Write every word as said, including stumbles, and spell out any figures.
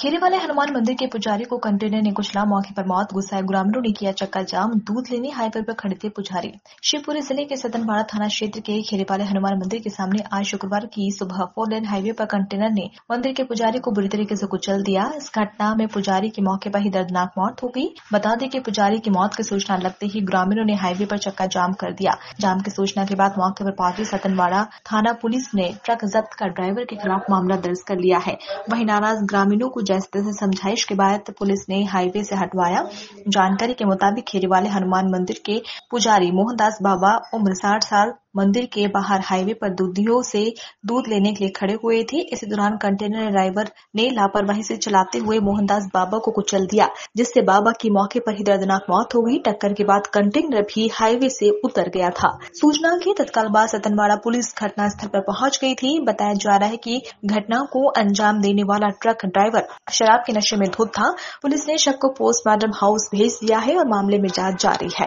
खेरे वाले हनुमान मंदिर के पुजारी को कंटेनर ने कुचला, मौके पर मौत। गुस्साए ग्रामीणों ने किया चक्का जाम। दूध लेने हाईवे पर खड़े थे पुजारी। शिवपुरी जिले के सतनवाड़ा थाना क्षेत्र के खेरे वाले हनुमान मंदिर के सामने आज शुक्रवार की सुबह फोर लेन हाईवे पर कंटेनर ने मंदिर के पुजारी को बुरी तरीके से कुचल दिया। इस घटना में पुजारी की मौके पर ही दर्दनाक मौत हो गई। बता दें कि पुजारी की मौत की सूचना लगते ही ग्रामीणों ने हाईवे पर चक्का जाम कर दिया। जाम की सूचना के बाद मौके पर पहुंची सतनवाड़ा थाना पुलिस ने ट्रक जब्त कर ड्राइवर के खिलाफ मामला दर्ज कर लिया है। वहीं नाराज ग्रामीणों को जैसे तैसे समझाइश के बाद पुलिस ने हाईवे से हटवाया। जानकारी के मुताबिक खेरे वाले हनुमान मंदिर के पुजारी मोहनदास बाबा उम्र साठ साल मंदिर के बाहर हाईवे पर दूधियों से दूध लेने के लिए खड़े हुए थे। इसी दौरान कंटेनर ड्राइवर ने लापरवाही से चलाते हुए मोहनदास बाबा को कुचल दिया, जिससे बाबा की मौके पर ही दर्दनाक मौत हो गई। टक्कर के बाद कंटेनर भी हाईवे से उतर गया था। सूचना के तत्काल बाद सतनवाड़ा पुलिस घटना स्थल पर पहुंच गई थी। बताया जा रहा है कि घटना को अंजाम देने वाला ट्रक ड्राइवर शराब के नशे में धुत था। पुलिस ने शव को पोस्टमार्टम हाउस भेज दिया है और मामले में जाँच जारी है।